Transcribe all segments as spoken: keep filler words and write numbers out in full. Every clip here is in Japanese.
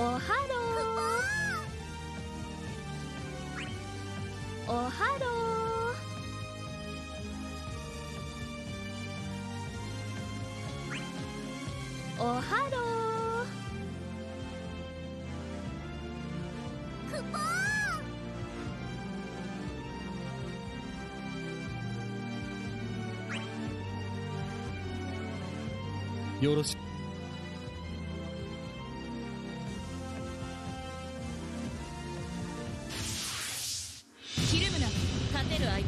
おはろー、おはろー。おはろー、くぼー。よろしく。ひるむな、勝てる相手だ。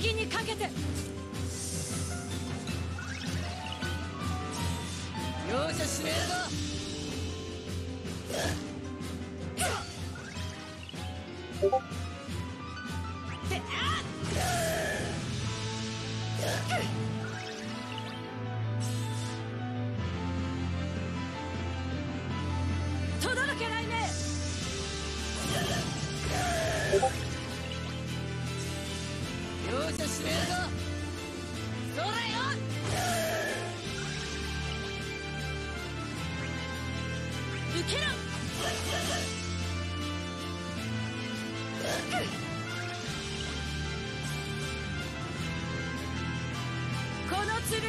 剣にかけて、よっしゃしめるぞ。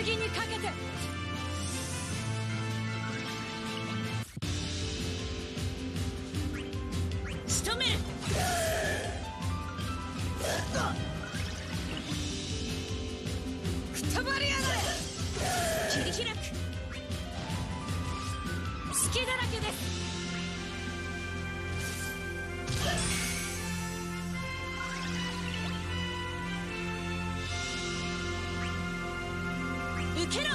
剣にかけて。仕留める。くたばりやがれ。切り開く。隙だらけです。受けろ。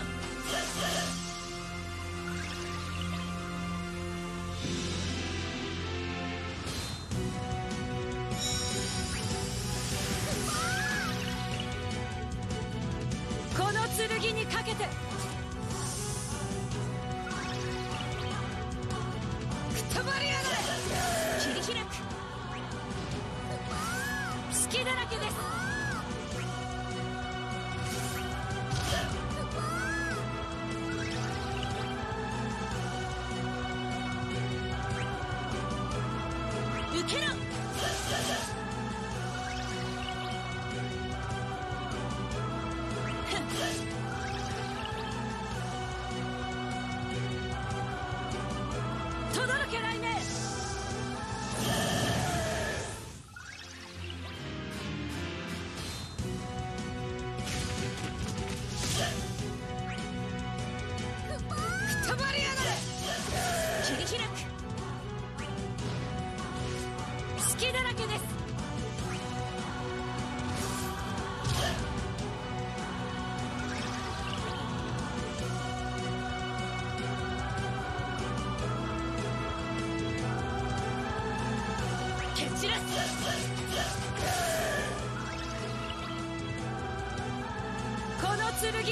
この剣にかけて。くたばりやがれ。切り開く。隙だらけです。剣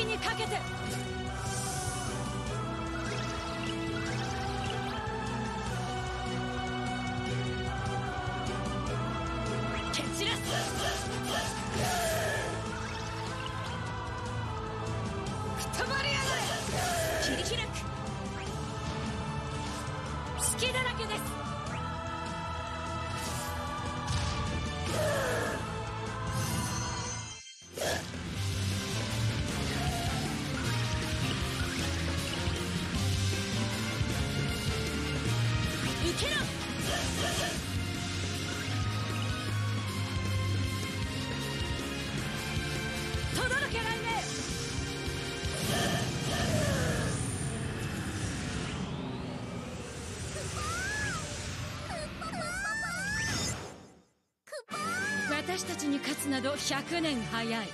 にかけて。蹴散らす。くたばりやがれ。切り開く。隙だらけです。私たちに勝つなどひゃくねん早い。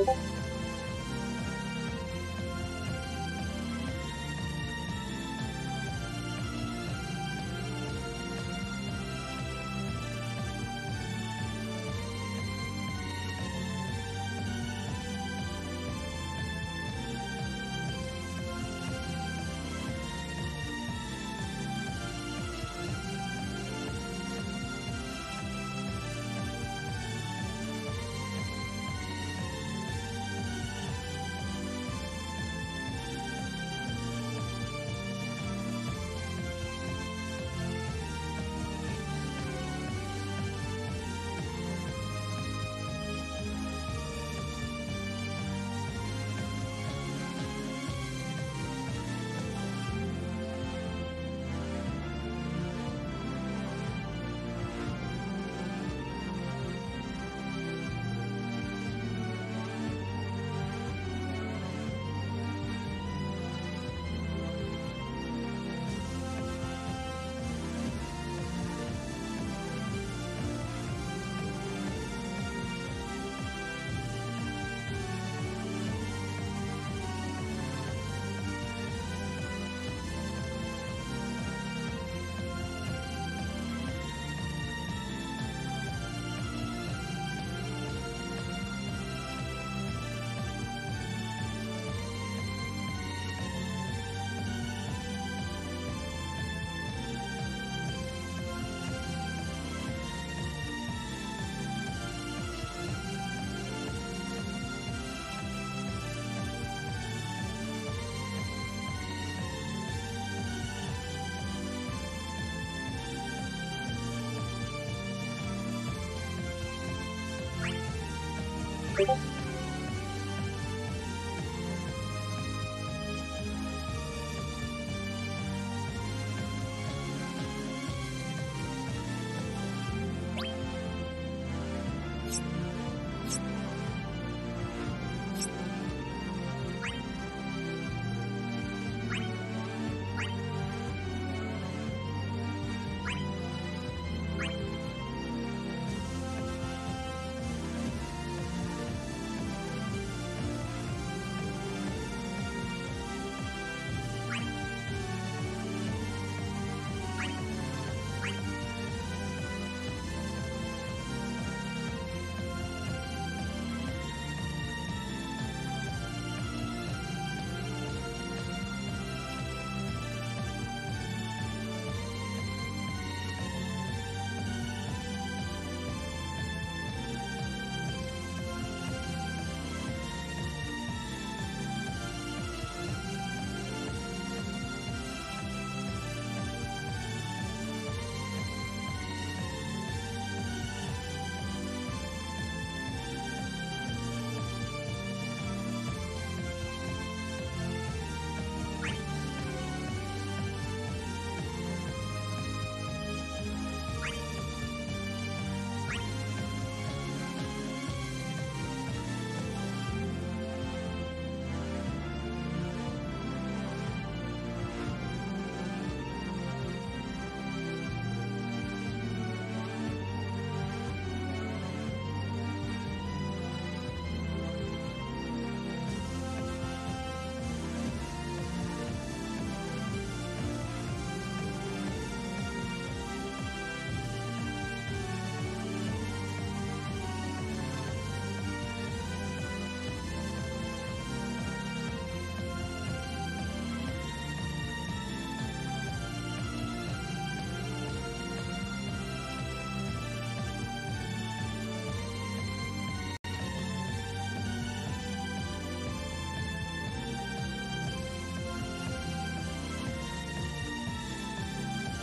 We'll be right back.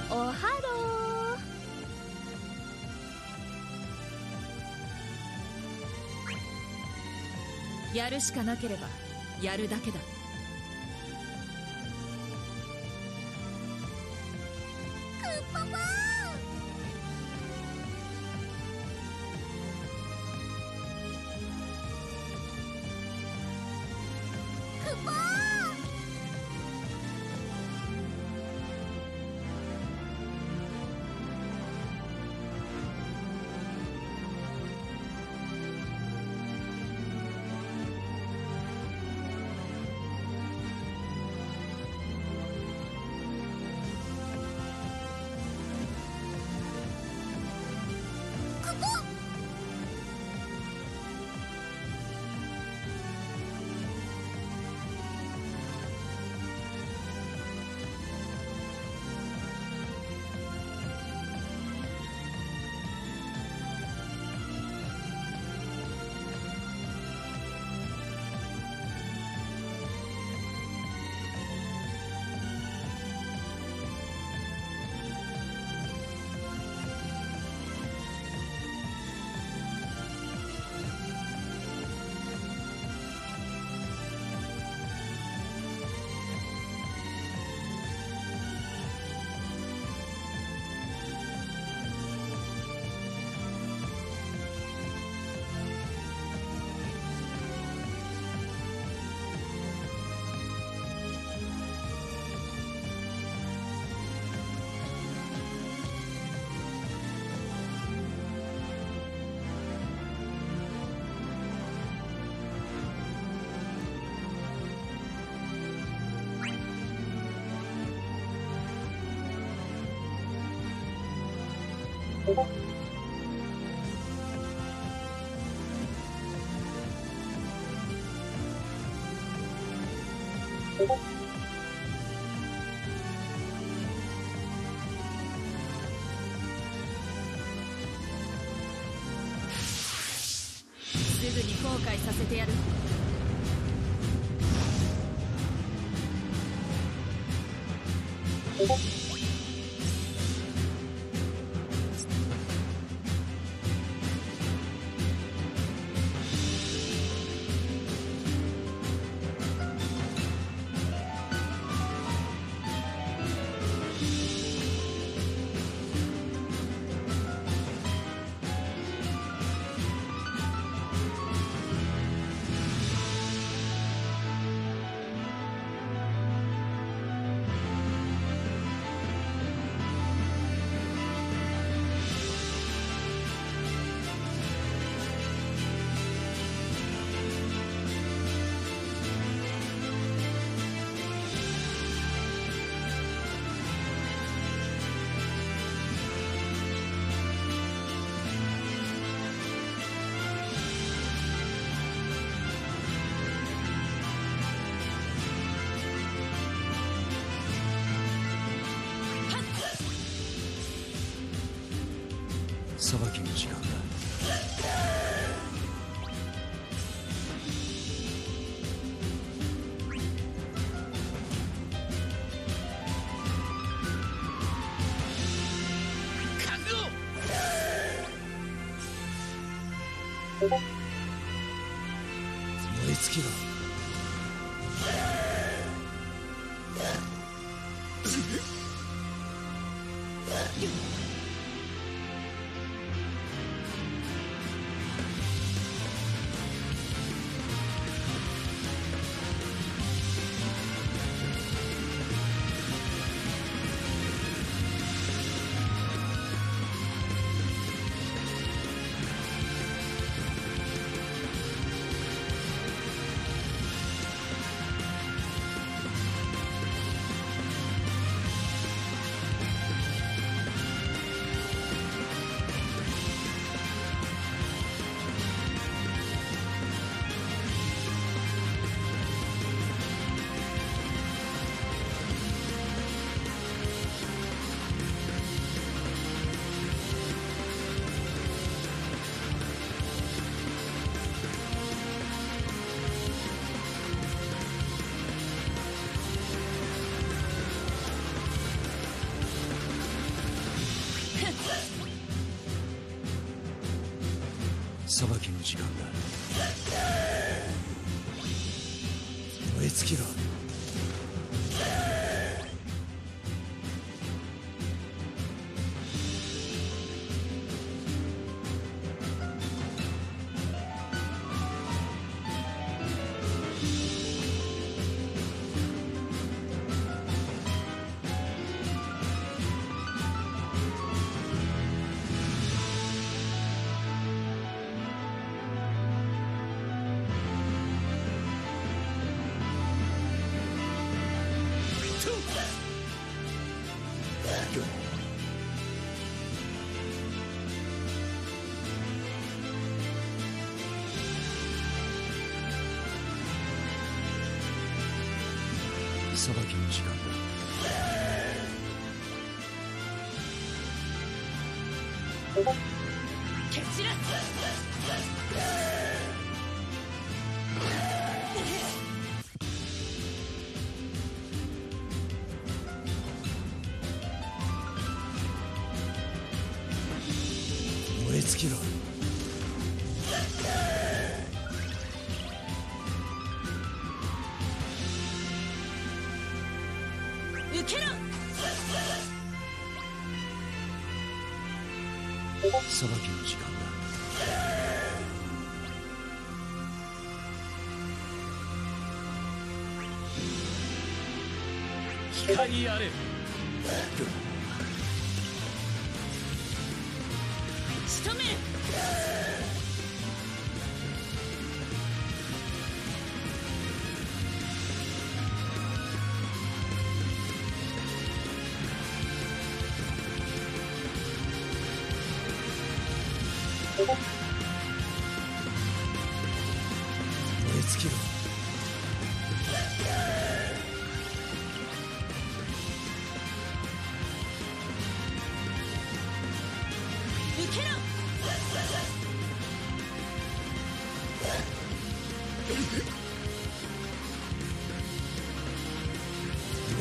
Oharo.やるしかなければやるだけだ。すぐに後悔させてやる。裁きの時間だ。覚悟。燃え尽きろ。裁きの時間だ。燃え尽きろ。裁きの時間だ。蹴散らす。燃え尽きろ。受けろ。裁きの時間だ。光あれ。仕留める。燃え尽きろ。受けろ。燃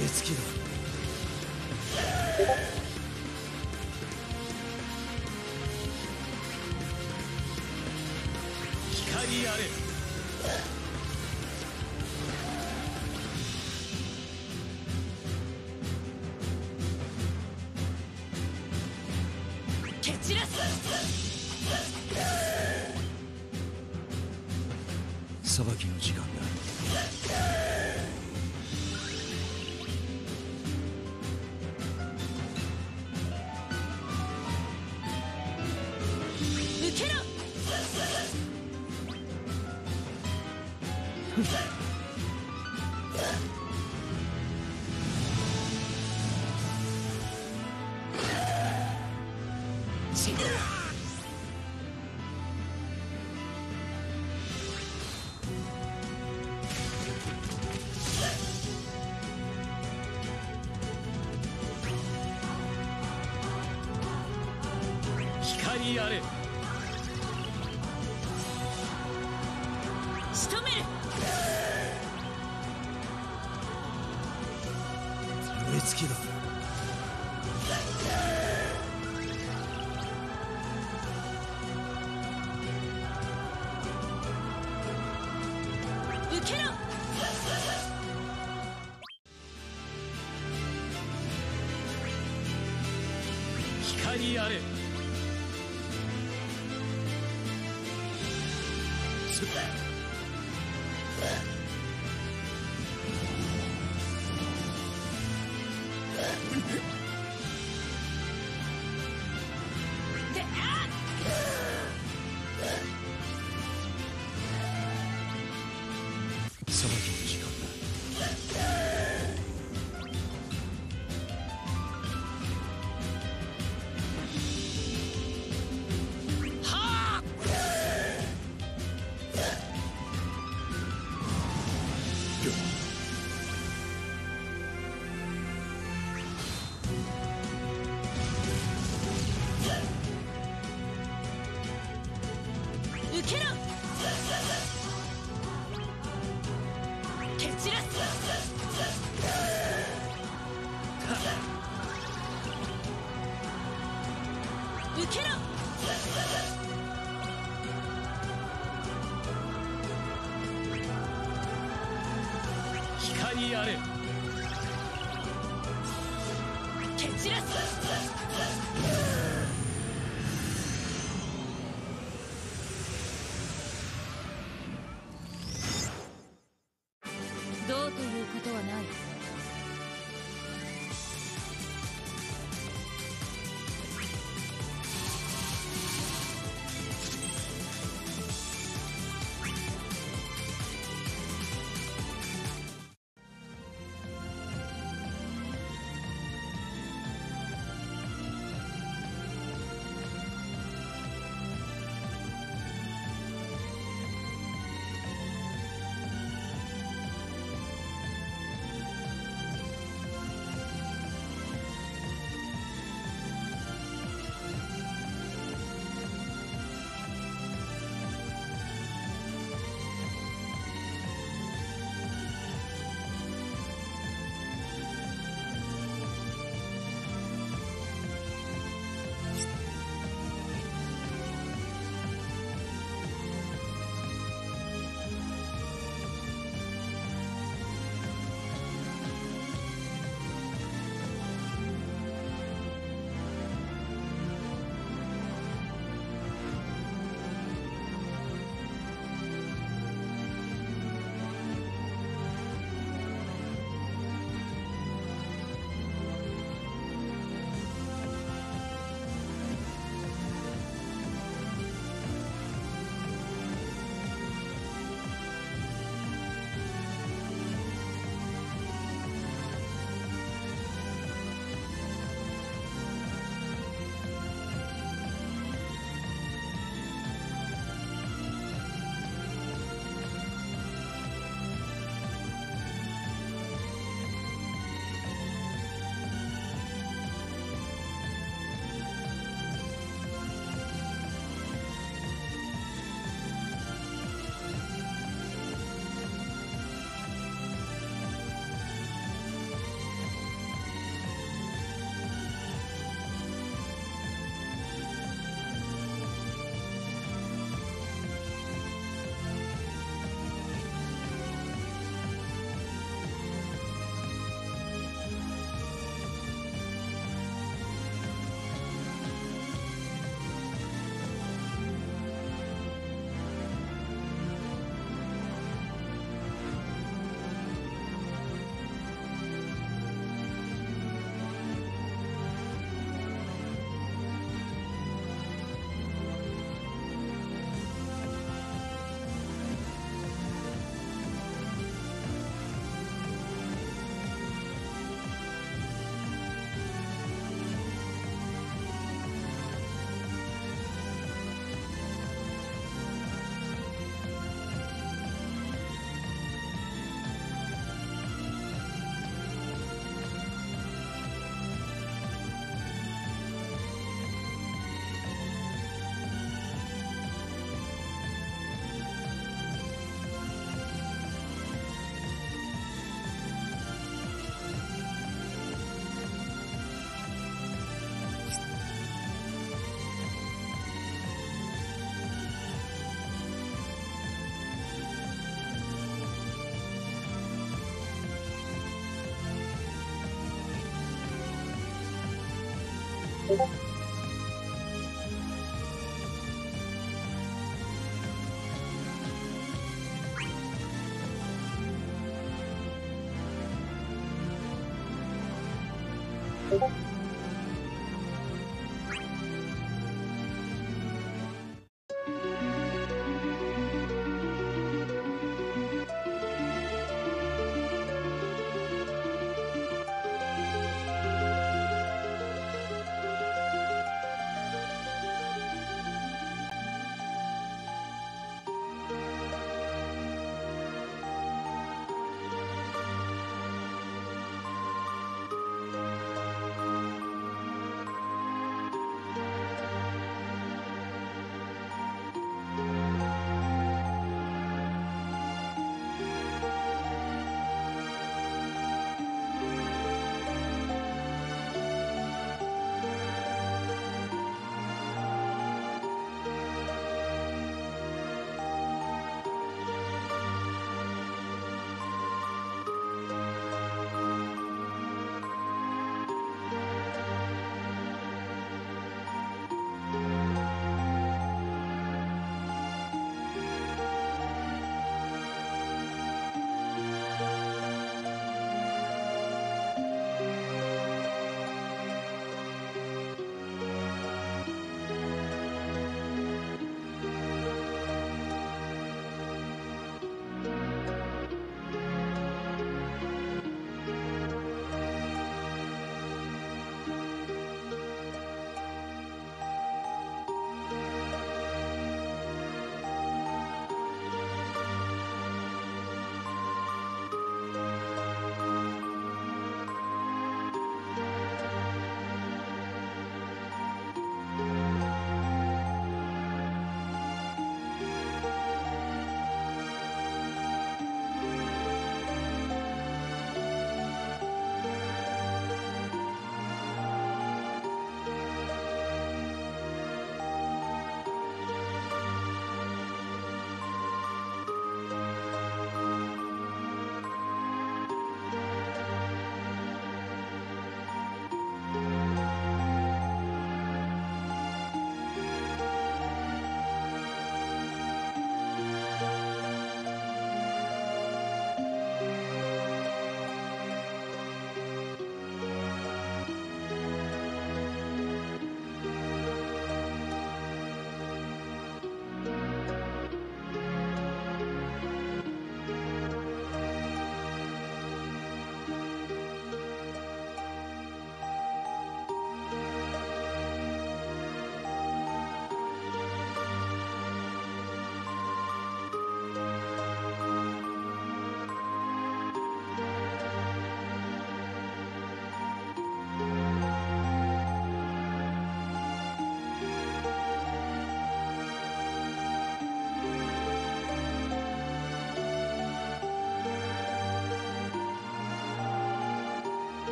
え尽きろ。やれ。蹴散らす。裁きの時間だ。受けろ。光あれ。仕留める。燃え尽きろ。受けろ。光あれ。裁きの時間だ。はあ。受けろ。受けろ。光あれ。蹴散らす。どうということはない。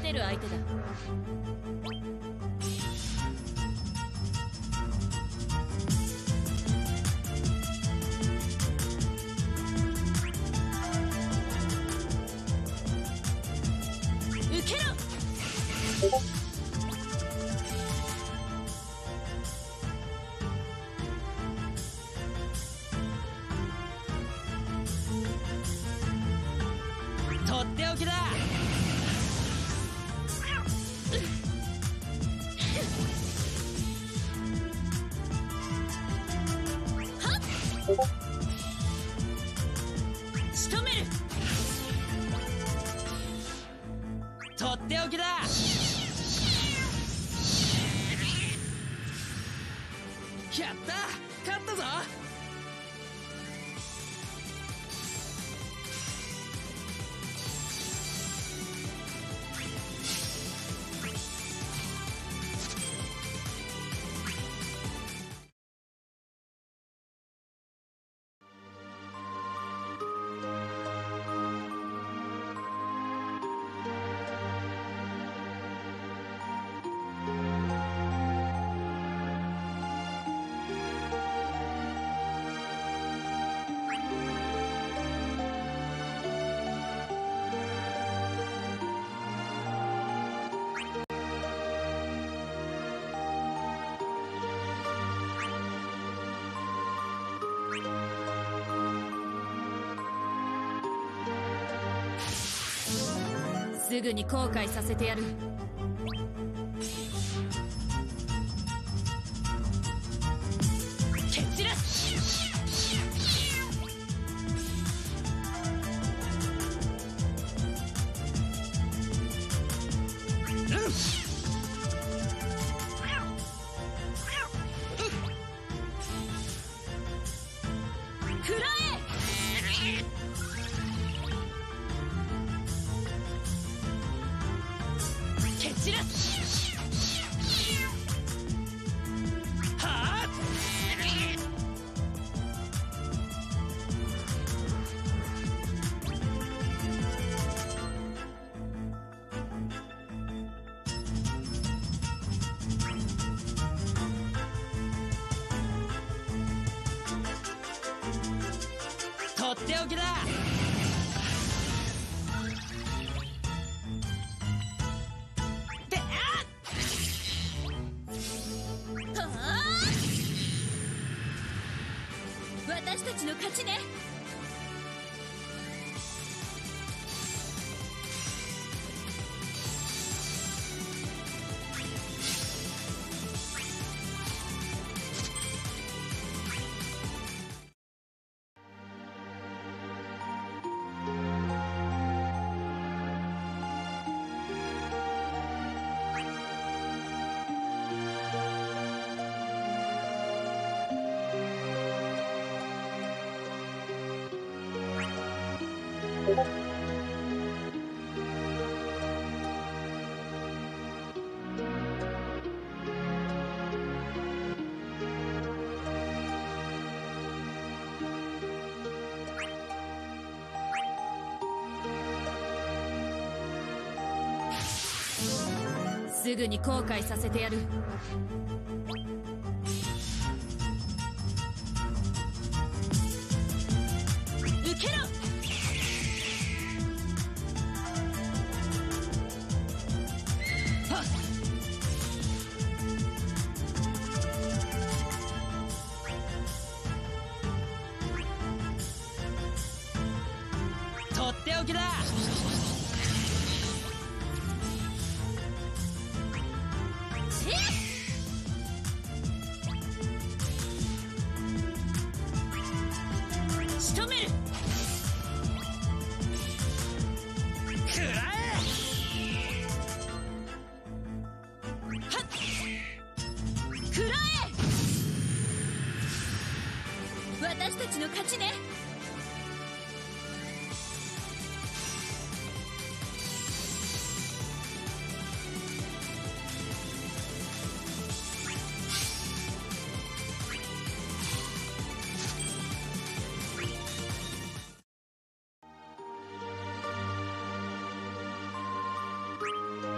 勝てる相手だ。受けろ。とっておきだ。仕留める。とっておきだ。やった、勝ったぞ。すぐに後悔させてやる。蹴散らす。うん。くらえ。はあ、とっておきだ。私たちの勝ちね。すぐに後悔させてやる。受けろ。とっておきだ。仕留める。くらえ。はっ。くらえ。私たちの勝ちね。you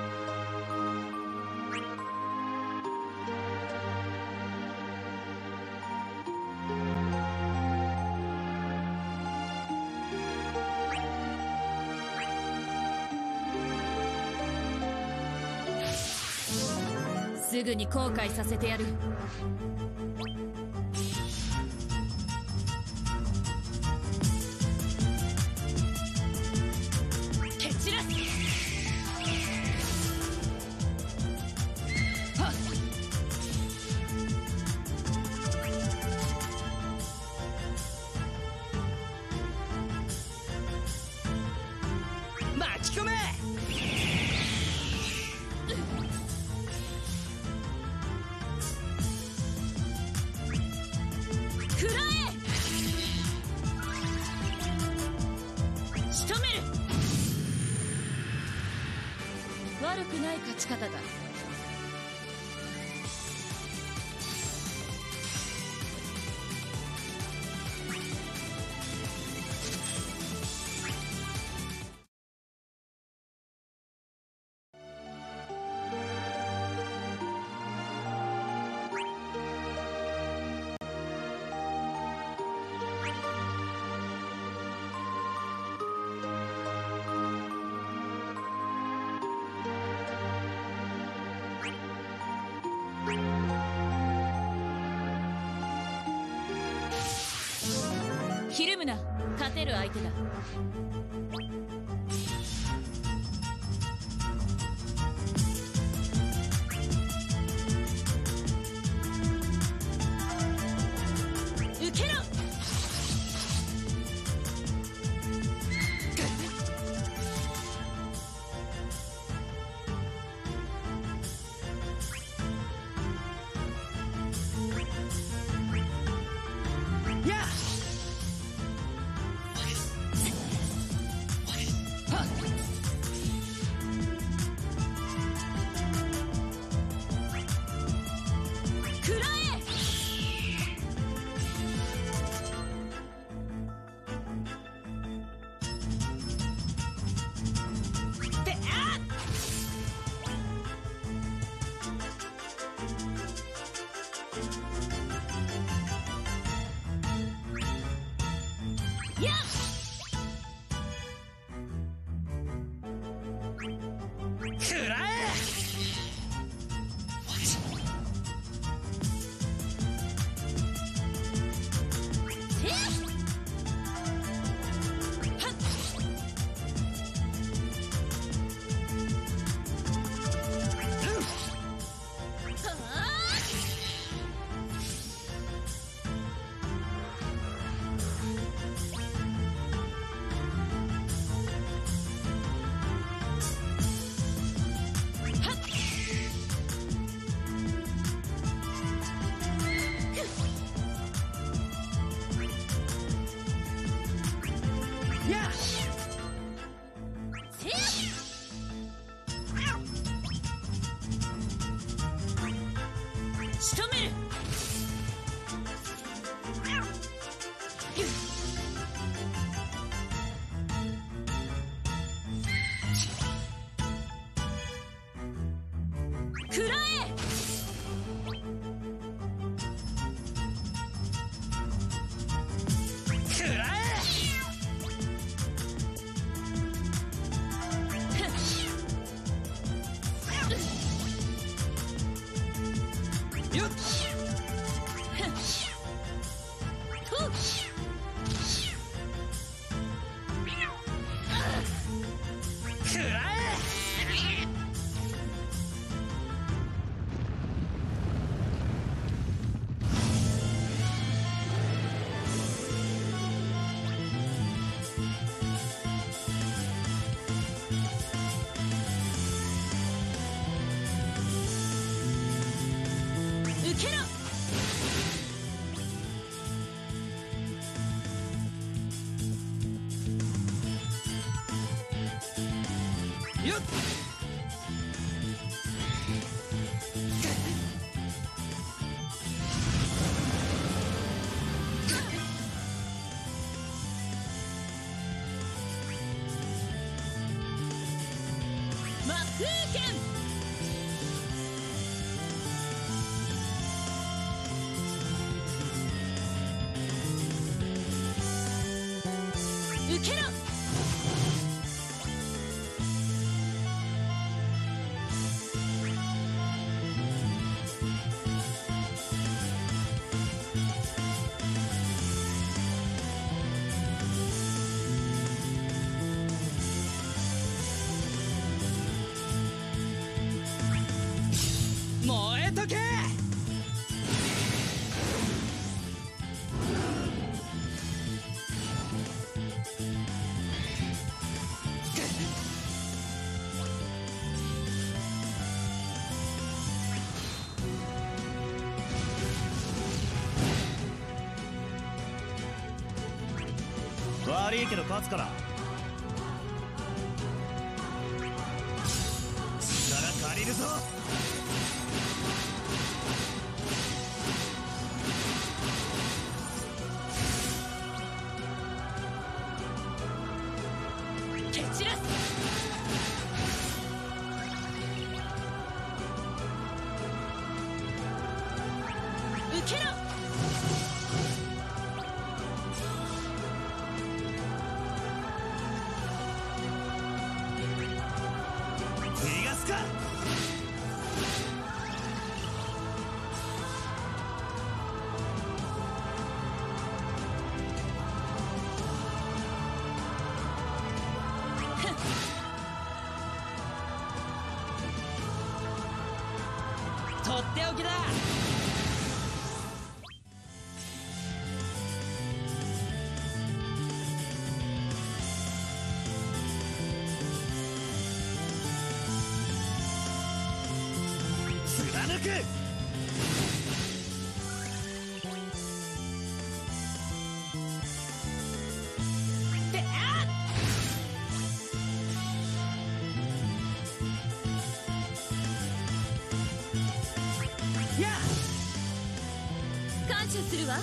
すぐに後悔させてやる。蹴散らす。悪くない勝ち方だ。ひるむな、勝てる相手だ。受けろ。仕留める。食らえ。よっよっ魔風剣。えとけ。悪いけど勝つから。力借りるぞ。蹴散らす。受けろ。とっておきだ。貫く。するわ。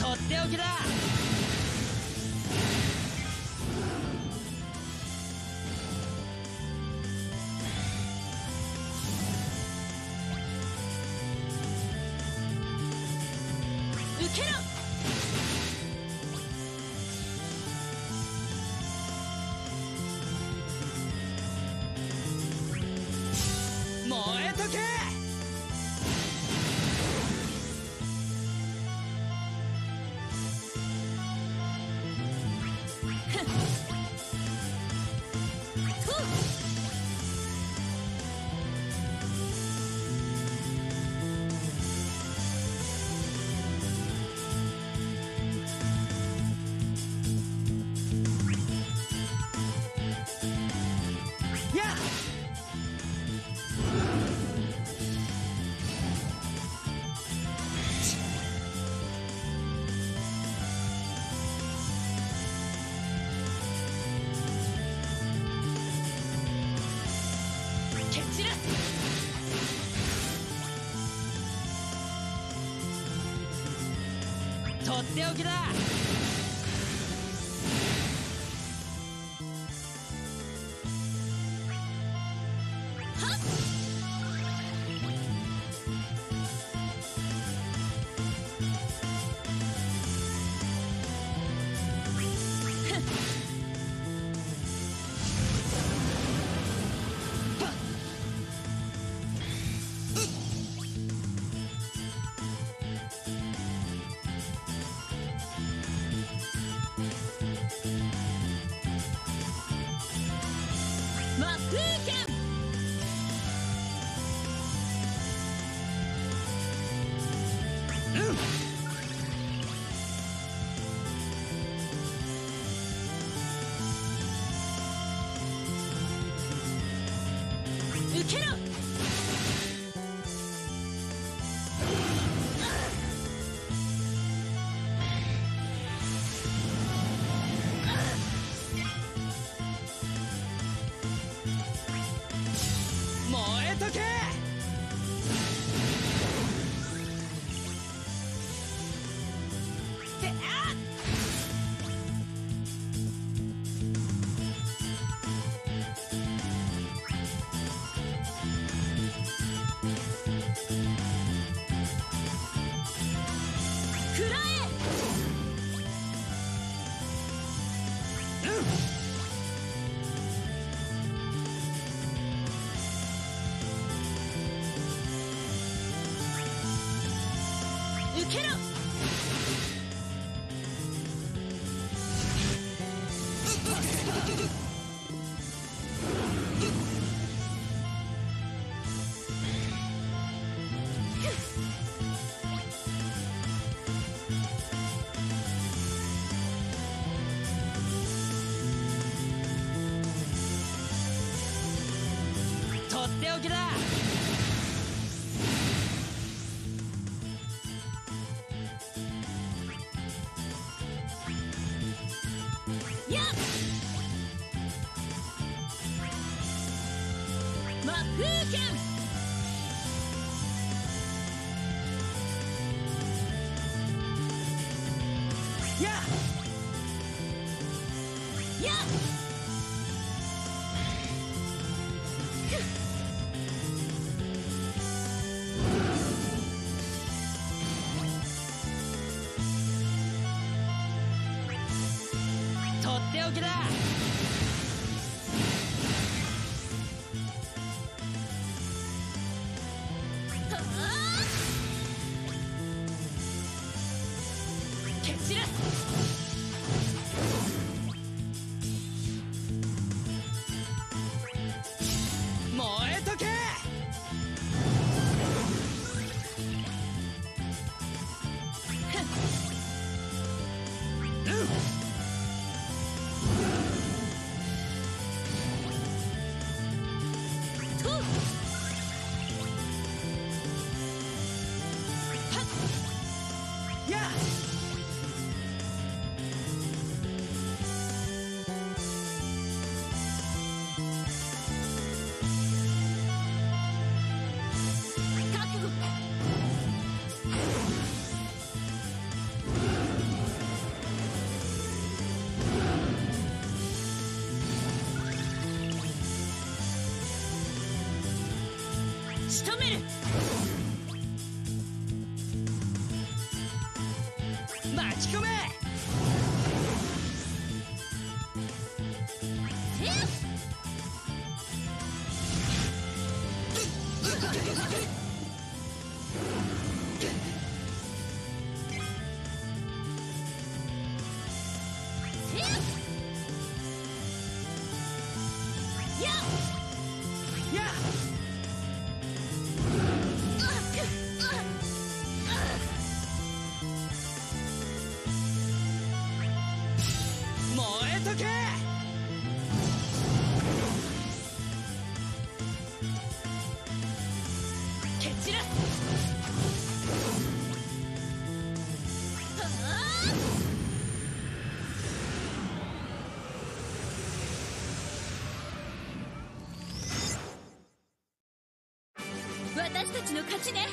とっておきだ。受けろ。とっておきだ。受けろ。燃えとけ。受けろ。とっておきだ。やっ、魔風剣。仕留める。巻き込め。私たちの勝ちね。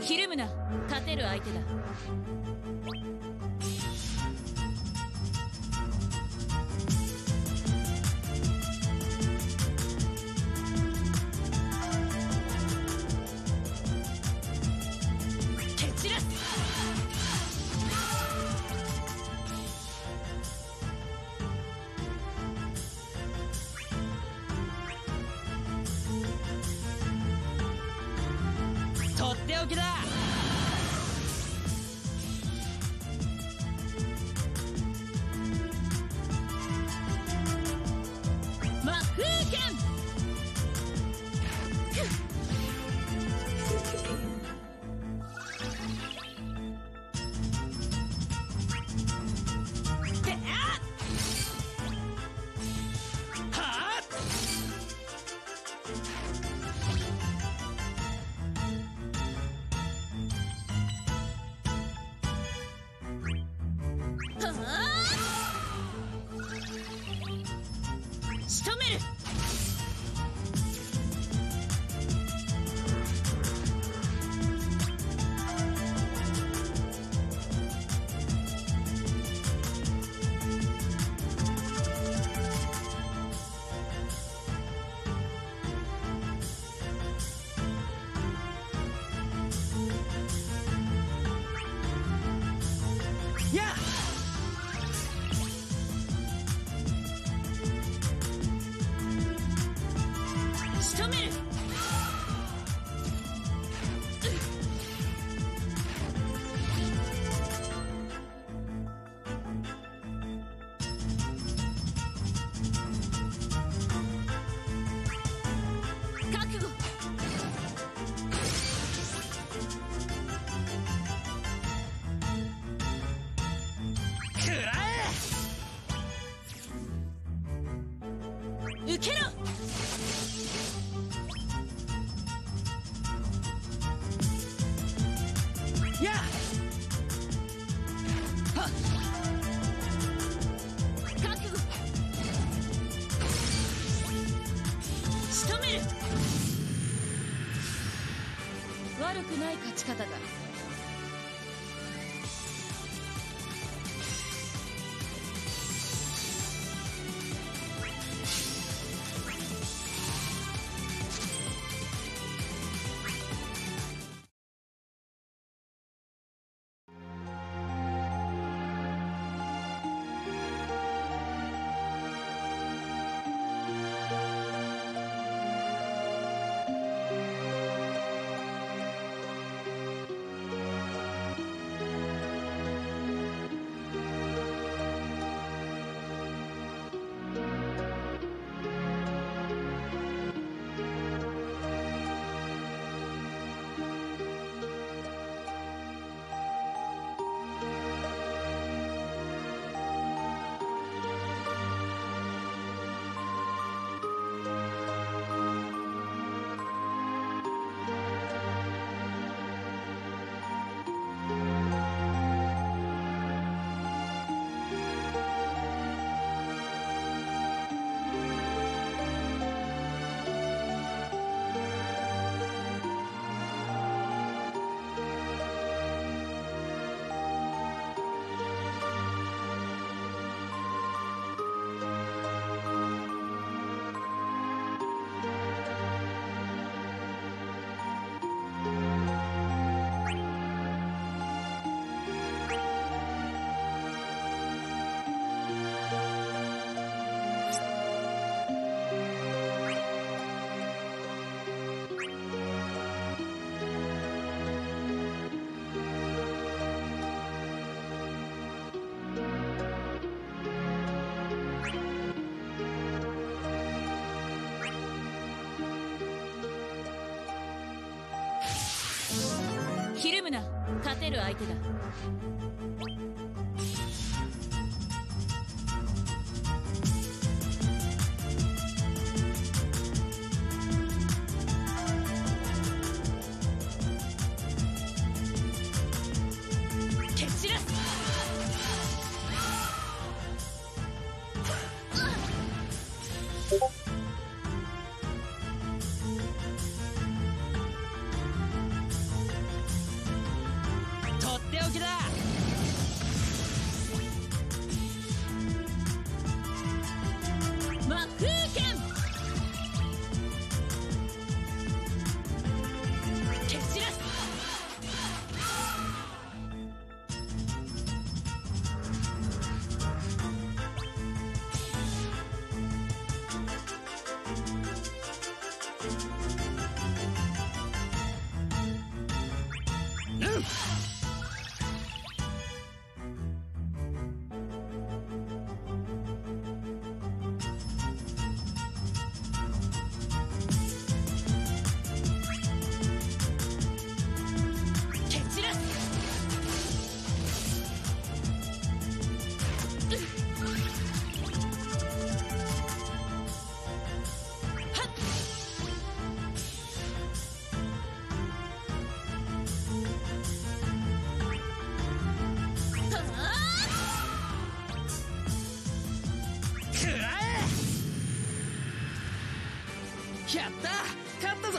ひるむな、勝てる相手だ。蹴散らす。とっておきだ。マッフーケン。であっ。はあ。仕留める。Yeah.悪くない勝ち方だ。勝てる相手だ。蹴散らす。やった、勝ったぞ。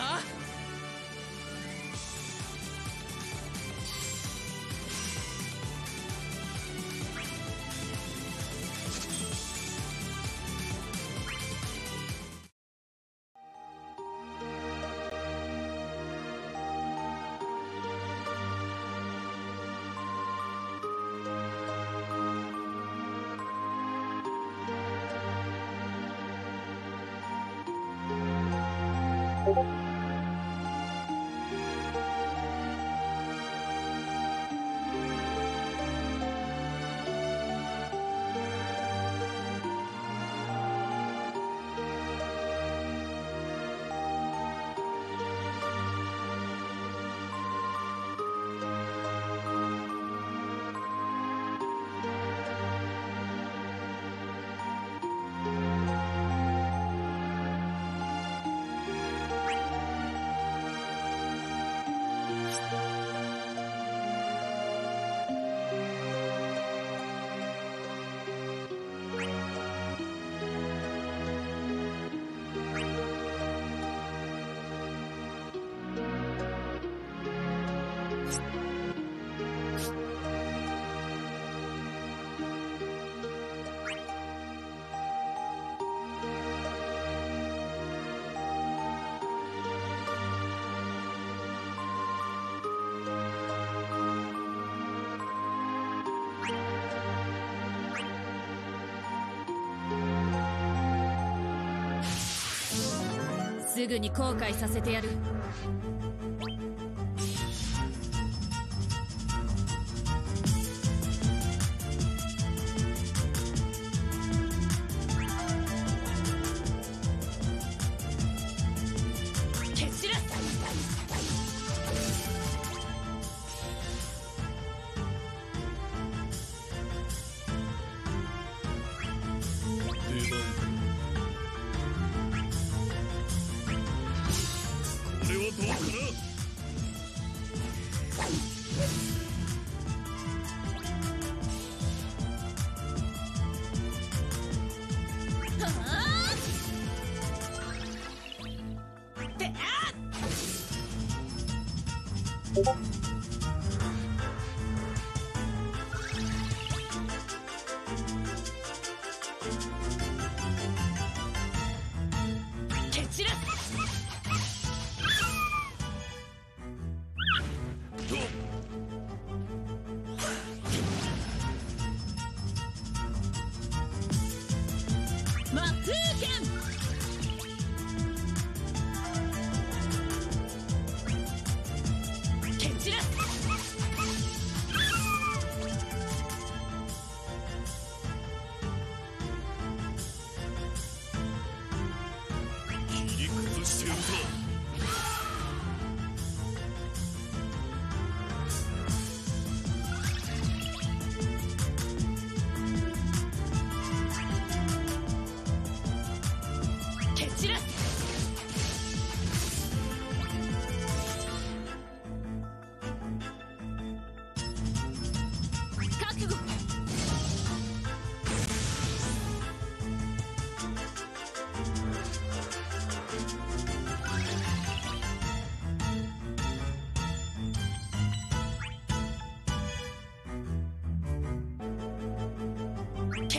すぐに後悔させてやる。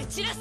知らせ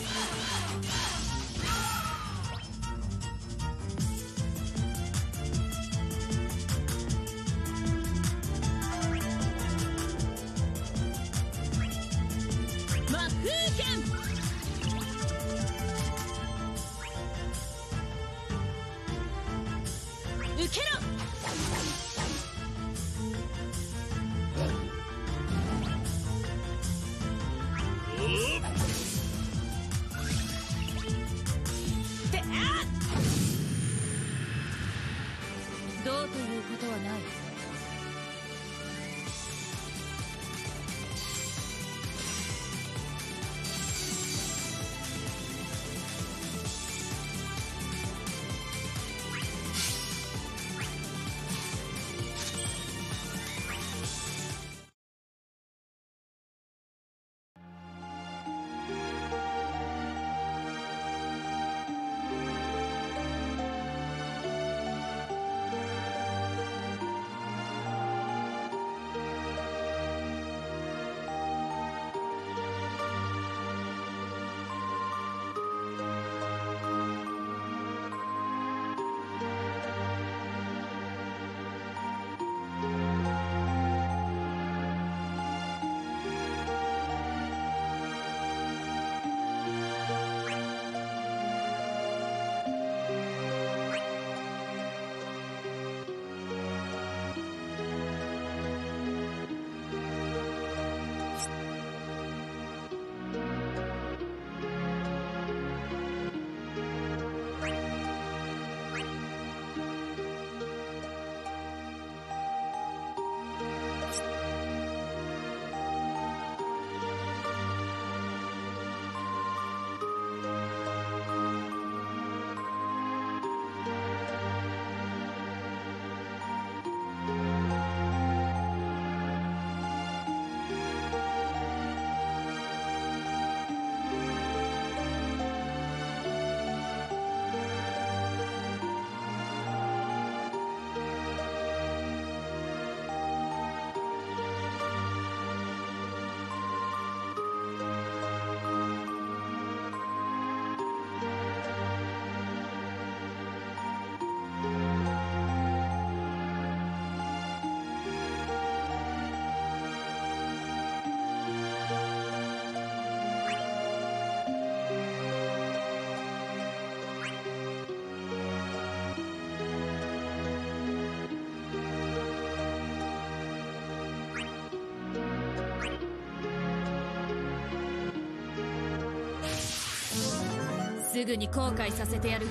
フグに後悔させてやる。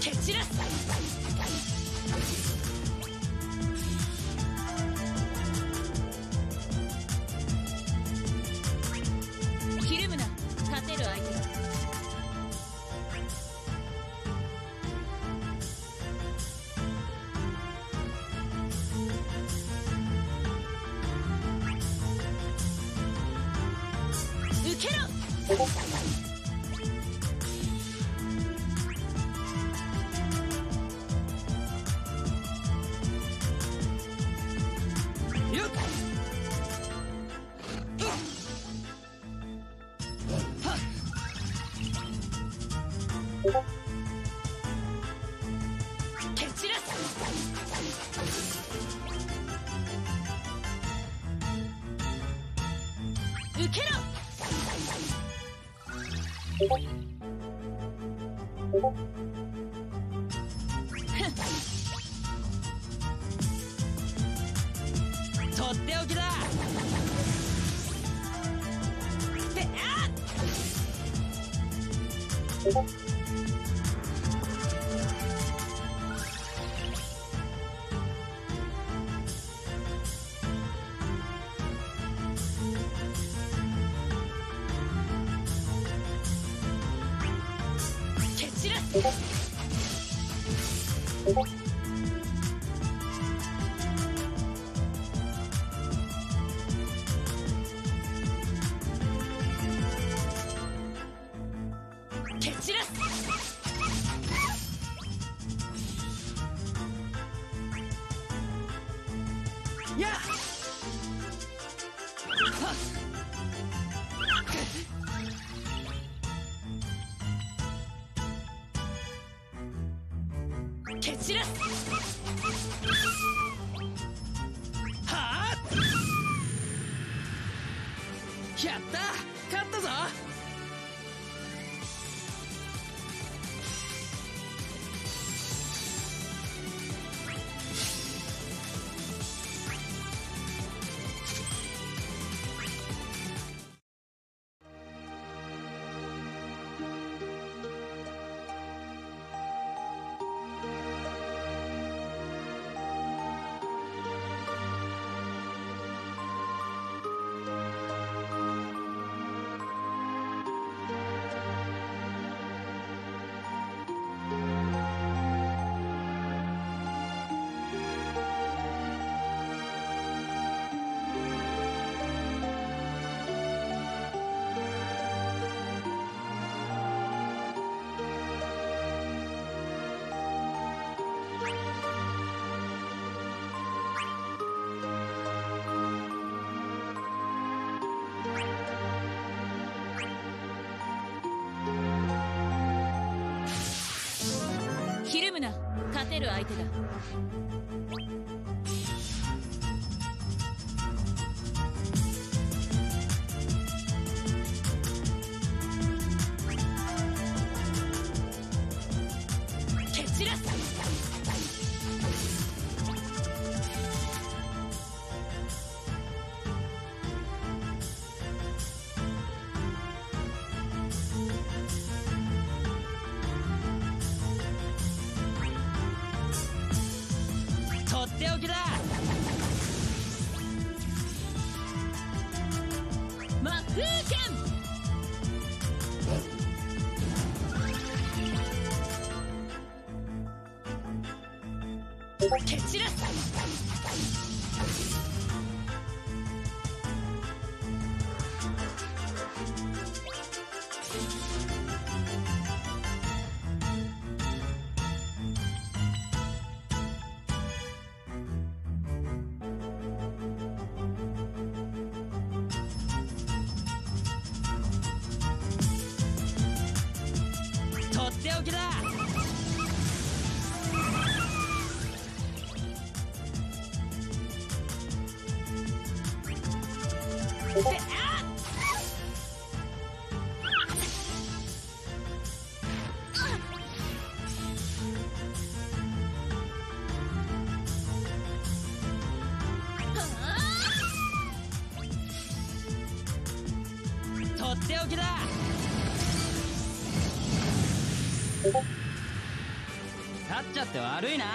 蹴散らす。勝てる相手だ。蹴散らす。とっておきだ。魔風剣。蹴散らす。立っちゃって悪いな。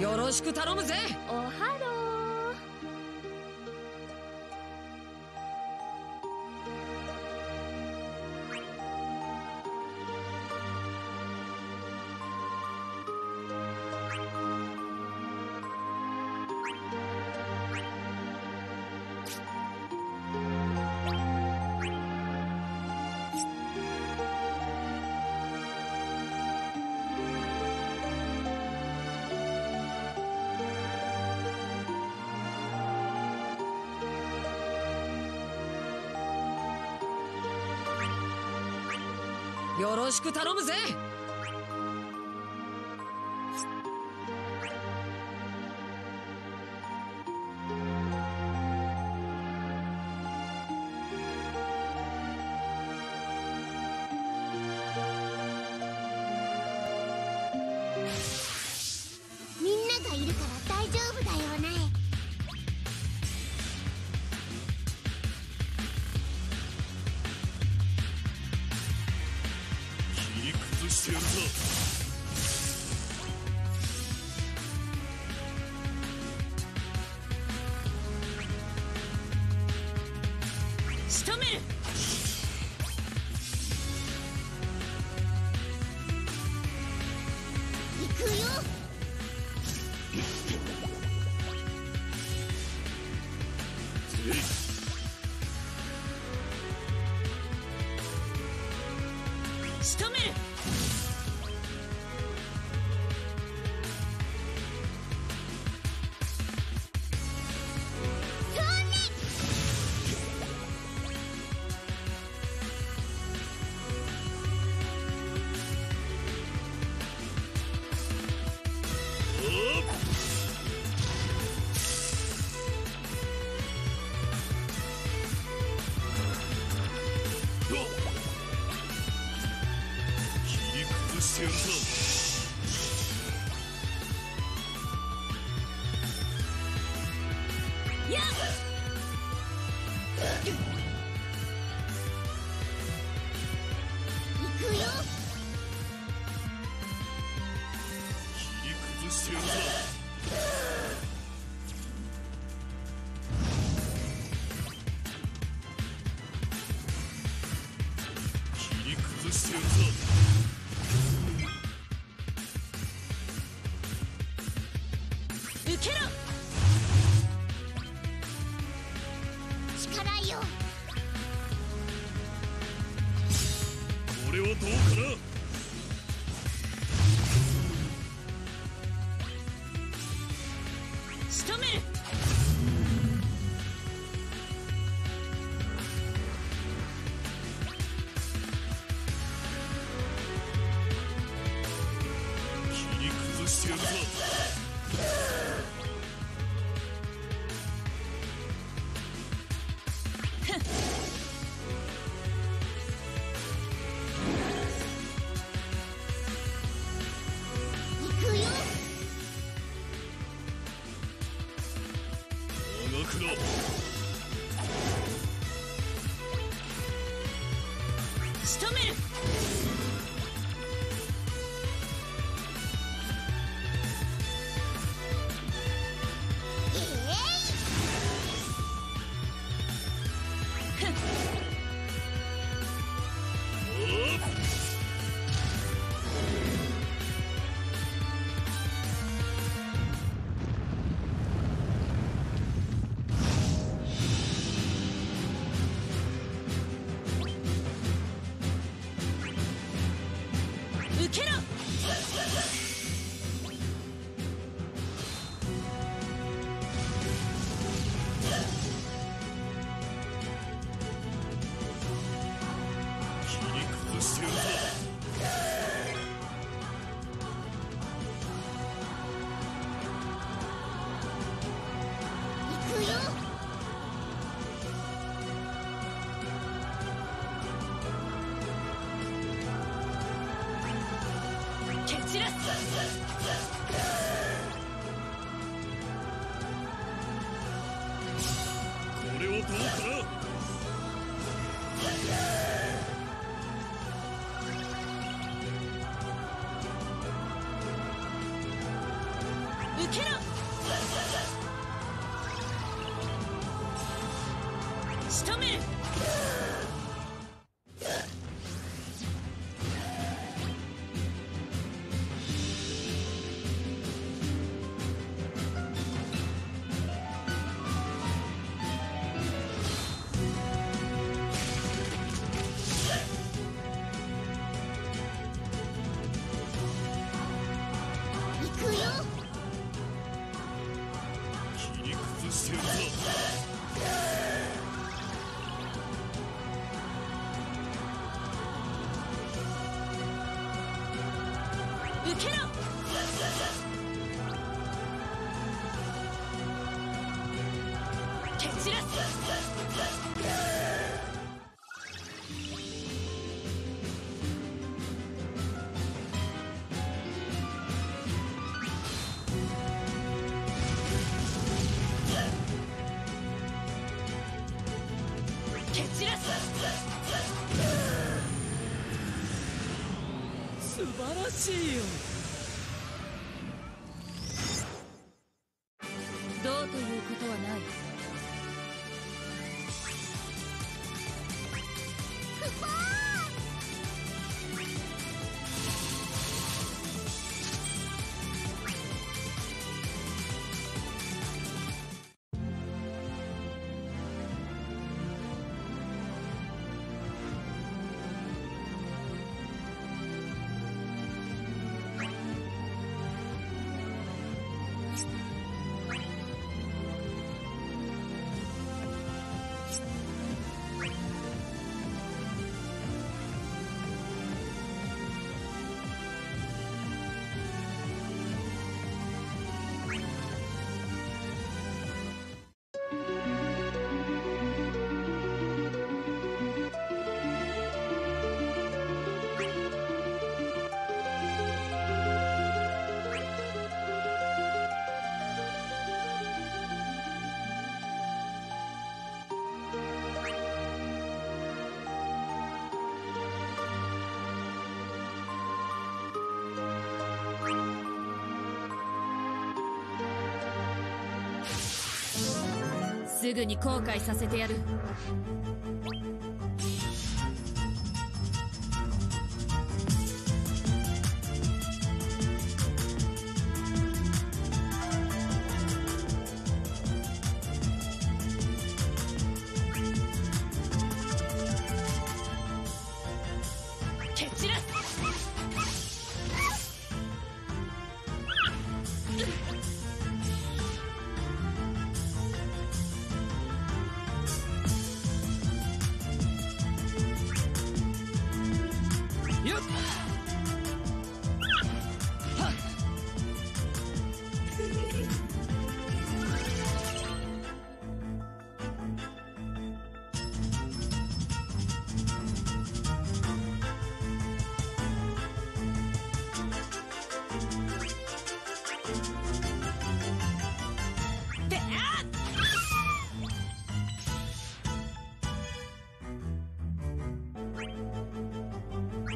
よろしく頼むぜ。おはろー。よろしく頼むぜ。みんながいるから大丈夫だよね。切り崩してやるぞ。Let's go. すぐに後悔させてやる。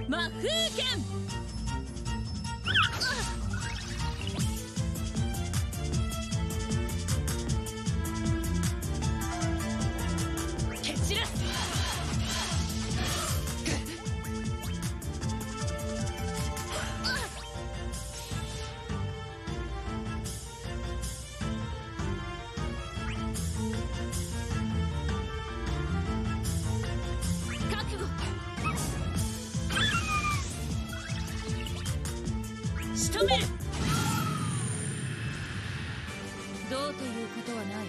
マフーケンどうということはない。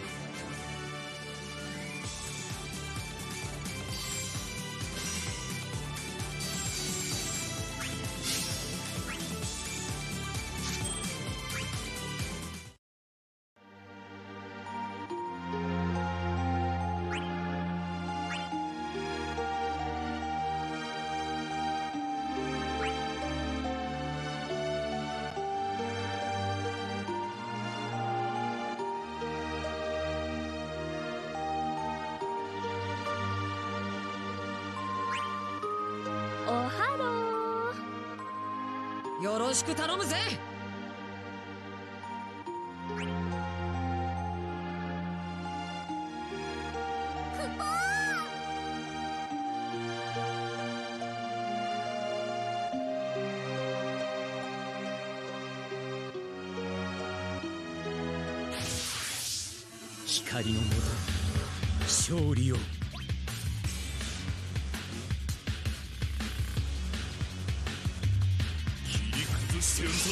よろしく頼むぜ。光のもと勝利を。戦争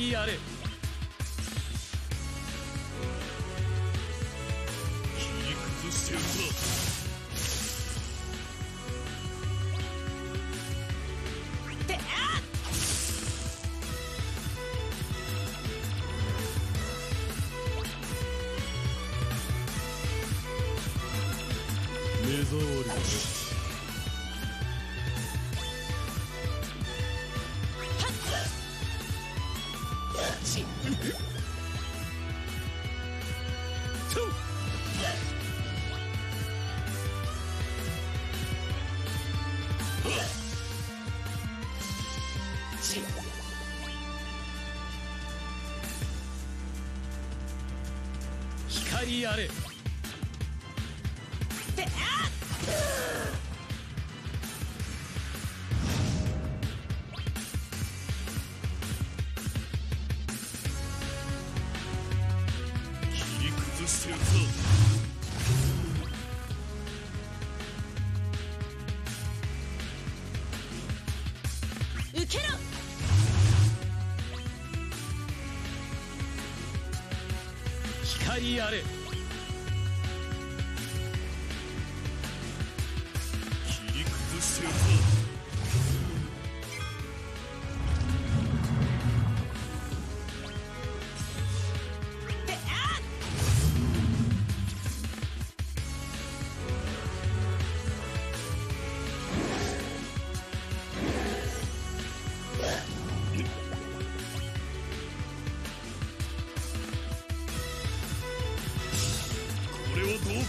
やれ。目障りだ。光あれ。受けろ。光あれ。切り崩してやるぞ。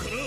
かな。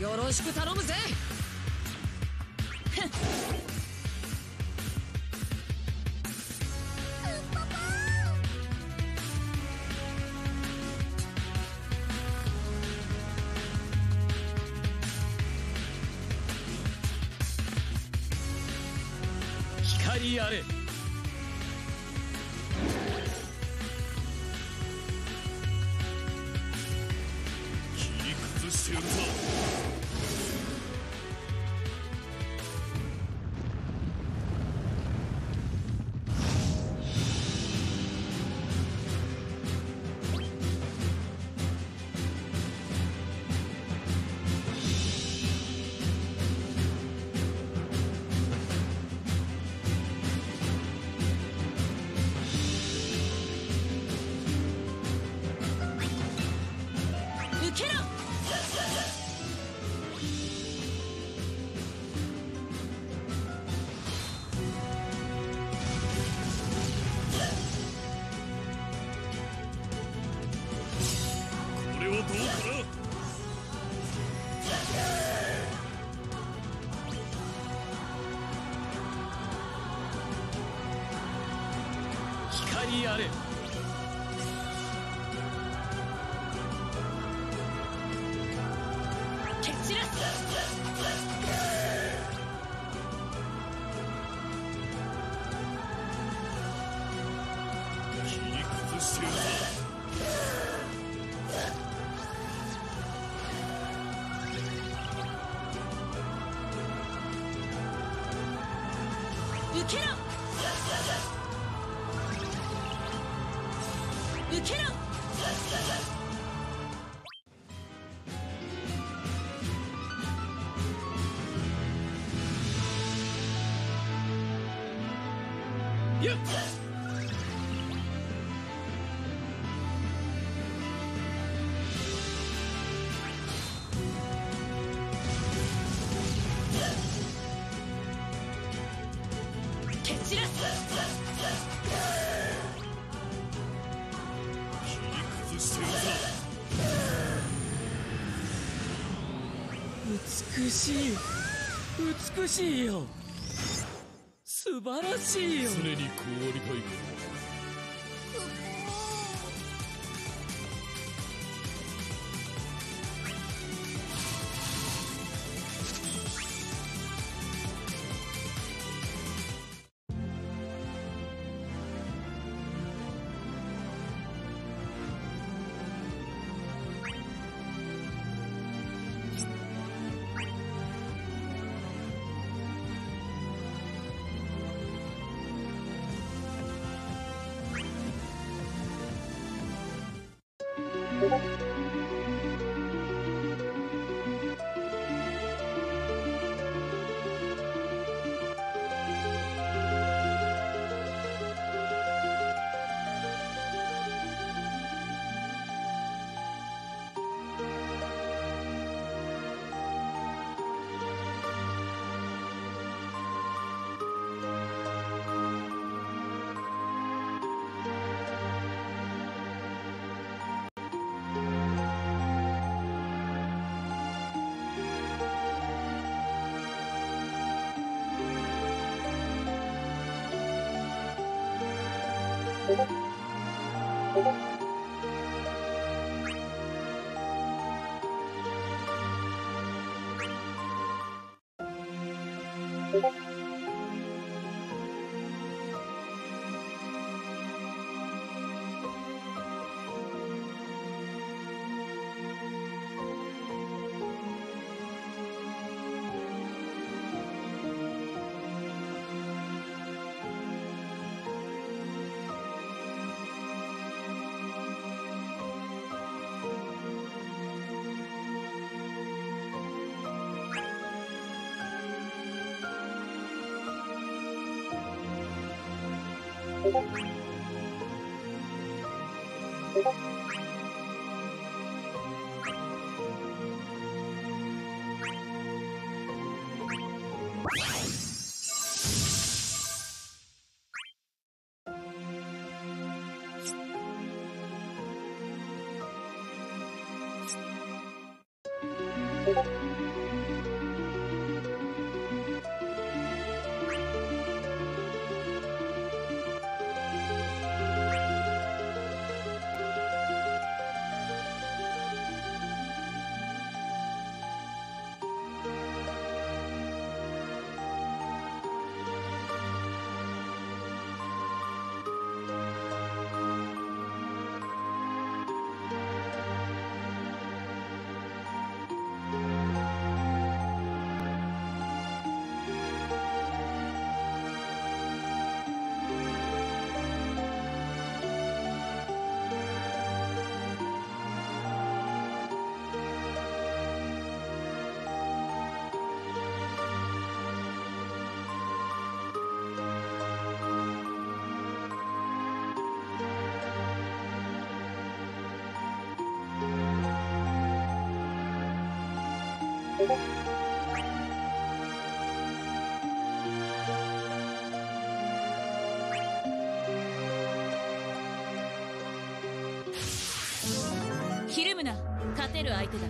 よろしく頼むぜ。光あれ。切り崩してやるぞ。やれ。蹴散らす。受けろ。受けろ。よっ。美しい、美しいよ、素晴らしいよ。常にこうありたいか。ひるむな、勝てる相手だ。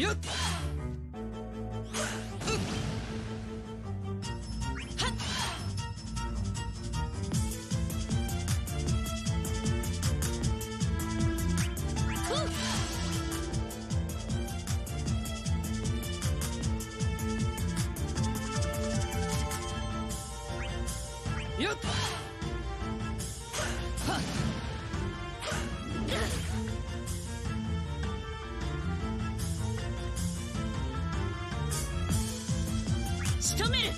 よっよっ仕留めるよ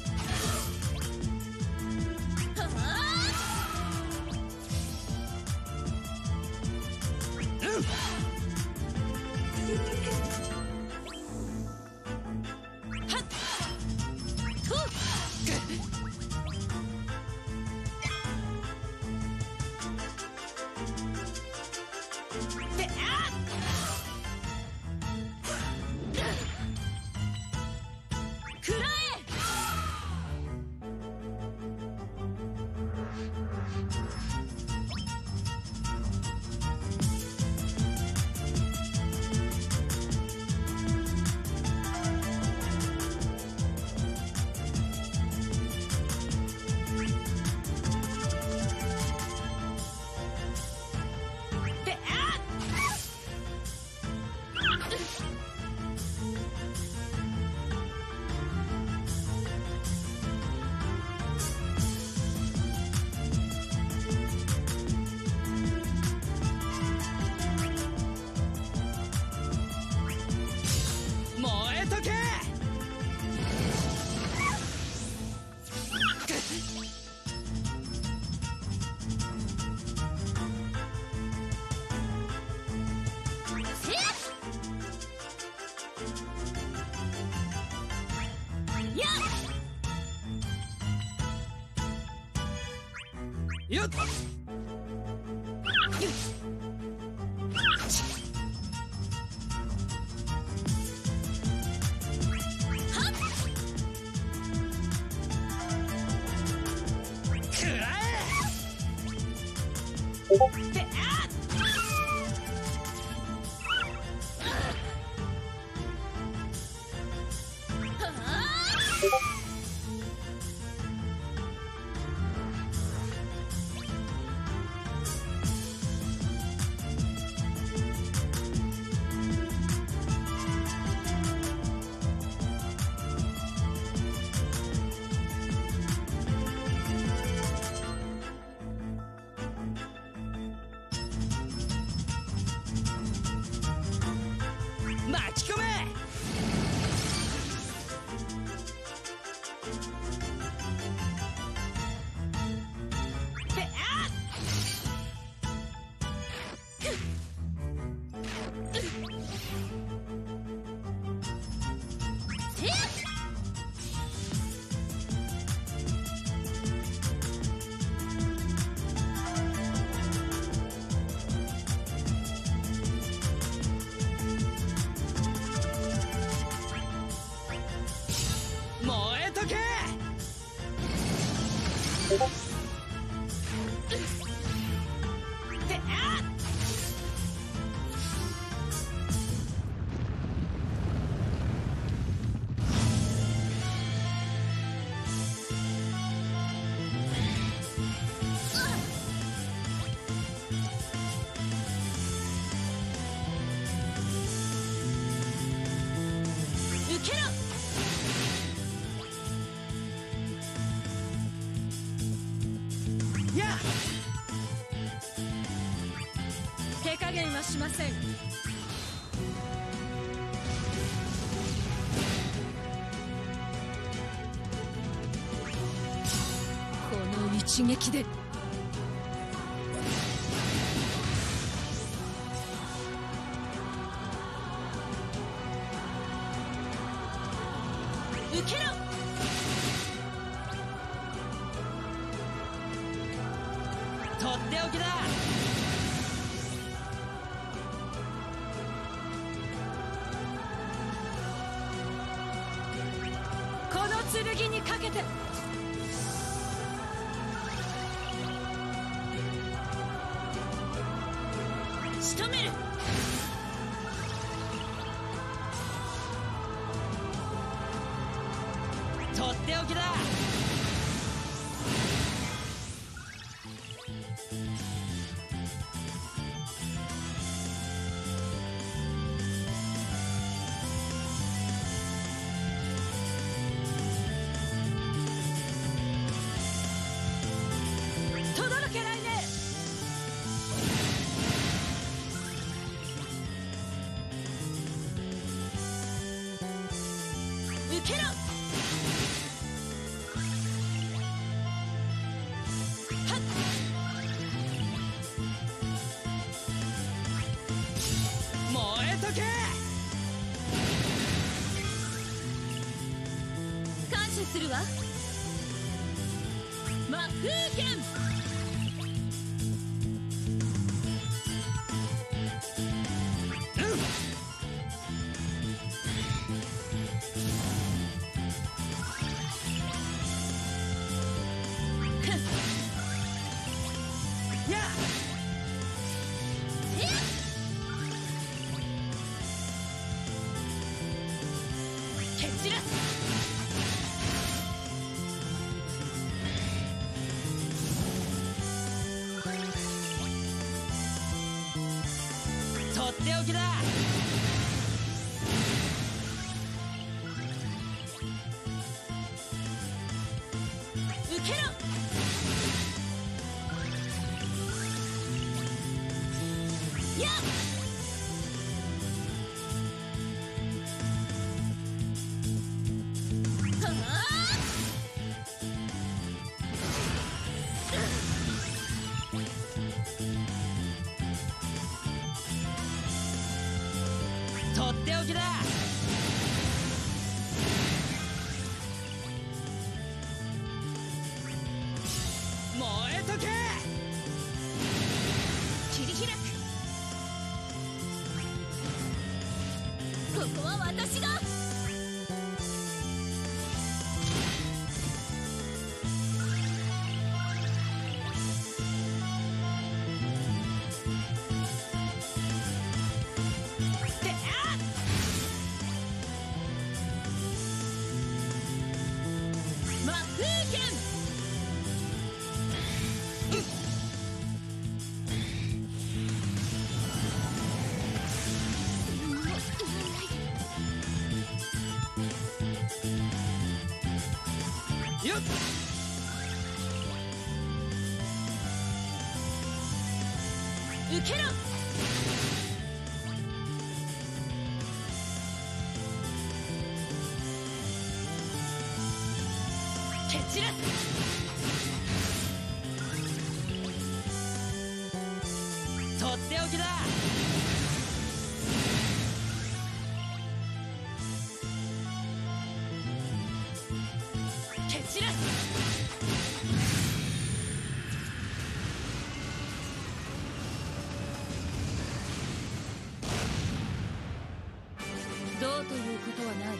っ巻き込めません。一撃で受けろ。とっておきだ。この剣にかけて仕留める。とっておきだ。とどろけないね。受けろ。燃えとけ。感謝するわ。魔風剣。とっておきだ。受けろ。やっとっておきだ。燃えとけ。切り開く。ここは私が。よっ受けろ。蹴散らす。とっておきだ。とどうということはない。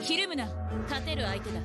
ひるむな、勝てる相手だ。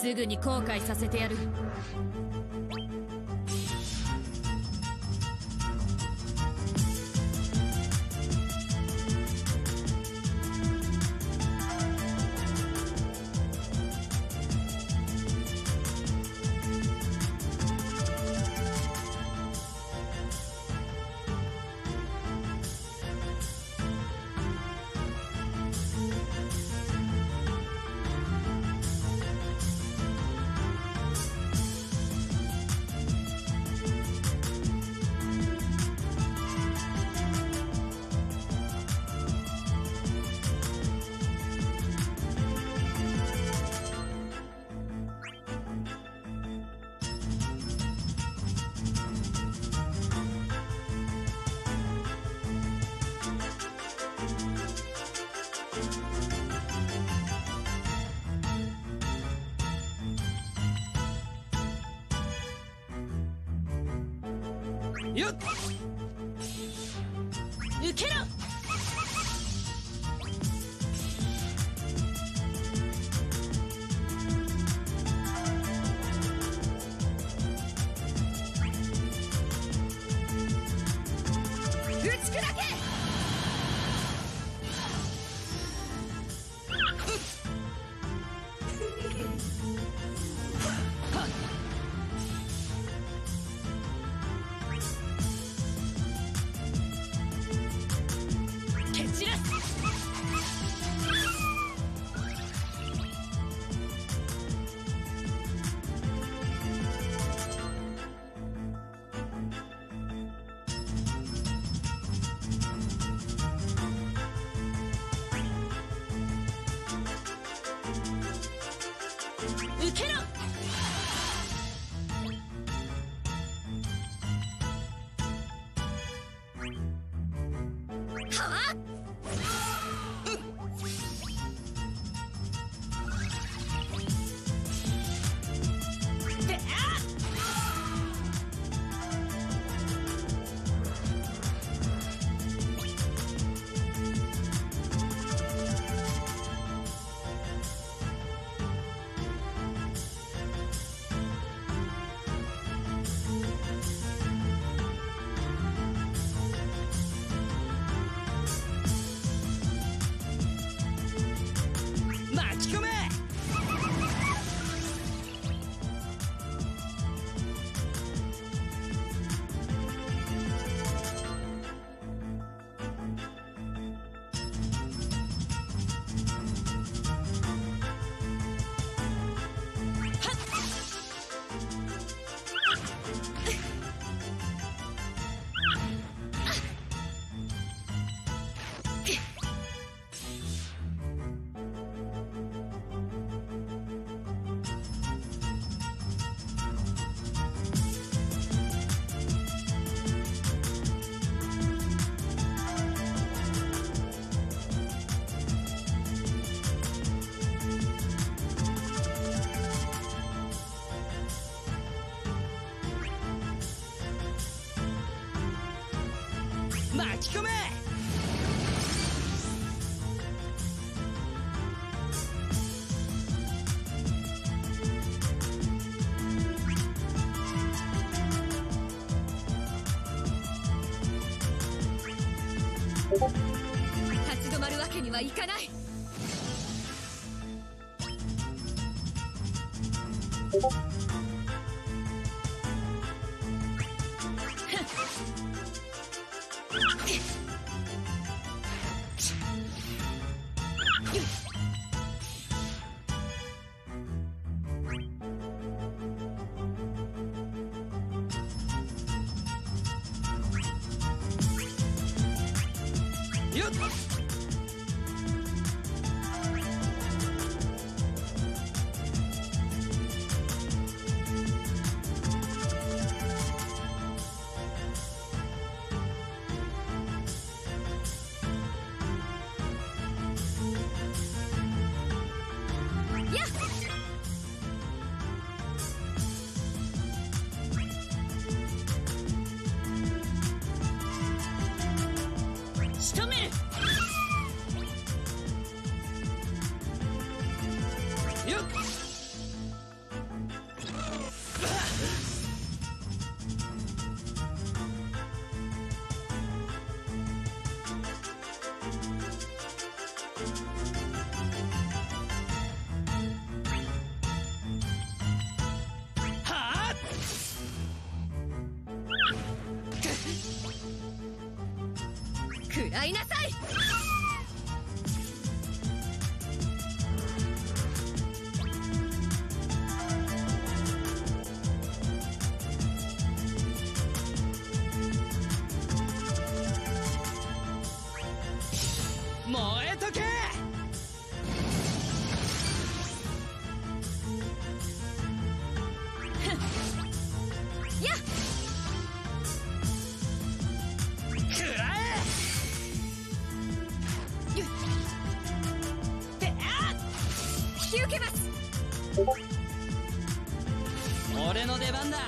すぐに後悔させてやる。立ち止まるわけにはいかない。食らいなさい。燃えとけ。やっ引き受けます。俺の出番だ。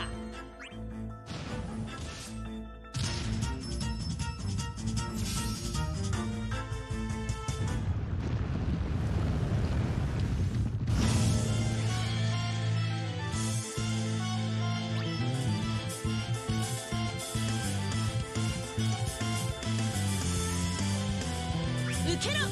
受けろ。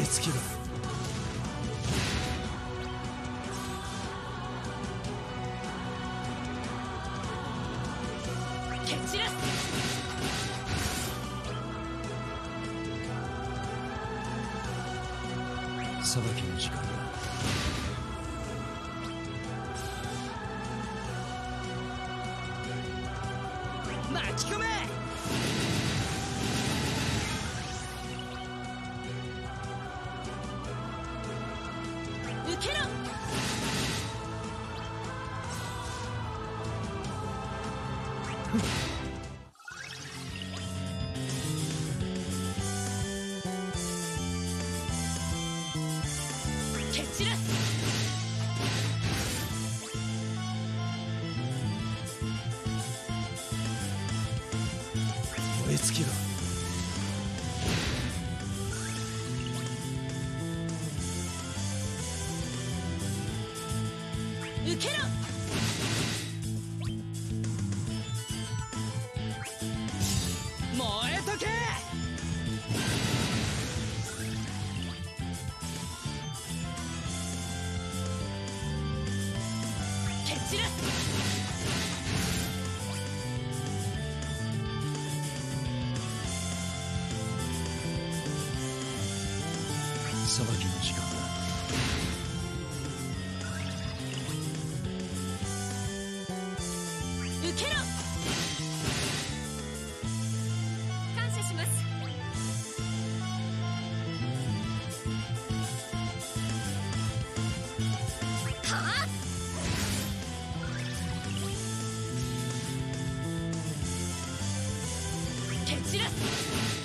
目つきが。裁きの時間だ。巻き込め。受けろ。蹴散らす。燃え尽きろ。受けろ。燃えとけ。蹴散らす。裁きの時間だ。受けろ。感謝します。はあ。蹴散らす。